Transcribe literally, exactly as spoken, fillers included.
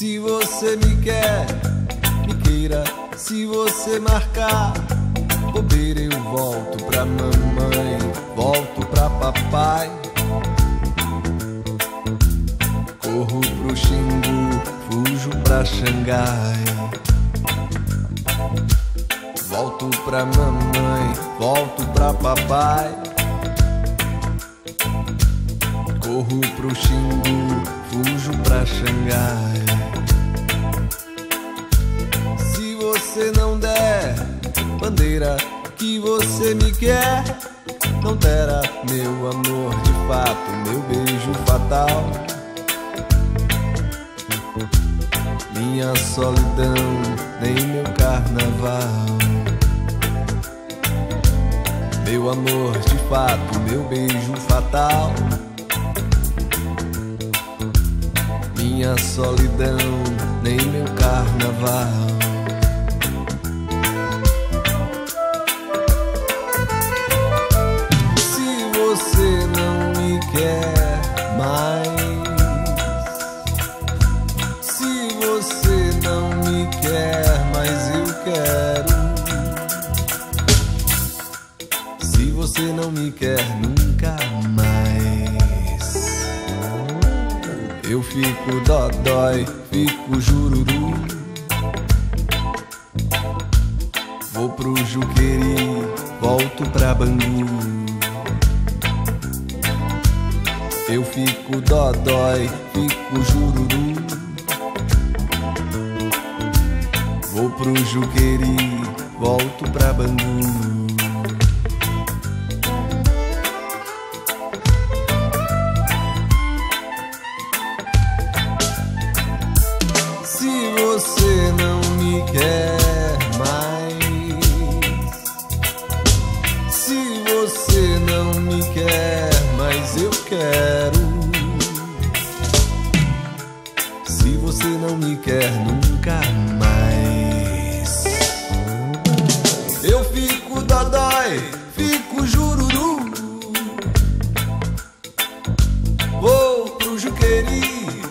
Se você me quer, me queira. Se você marcar bobeira, eu volto pra mamãe, volto pra papai. Corro pro Xingu, fujo pra Xangai. Volto pra mamãe, volto pra papai. Corro pro Xingu, fujo pra Xangai. Se você não der bandeira que você me quer, não terá meu amor de fato, meu beijo fatal. Minha solidão, nem meu carnaval. Meu amor de fato, meu beijo fatal. Minha solidão, nem meu carnaval. Se você não me quer nunca mais, eu fico dodói, fico jururu. Vou pro Juqueri, volto pra Bangu. Eu fico dodói, fico jururu. Vou pro Juqueri, volto pra Bangu. Se você não me quer mais, se você não me quer, mas eu quero. Se você não me quer nunca mais, eu fico dodói, fico jururu. Vou pro Juqueri.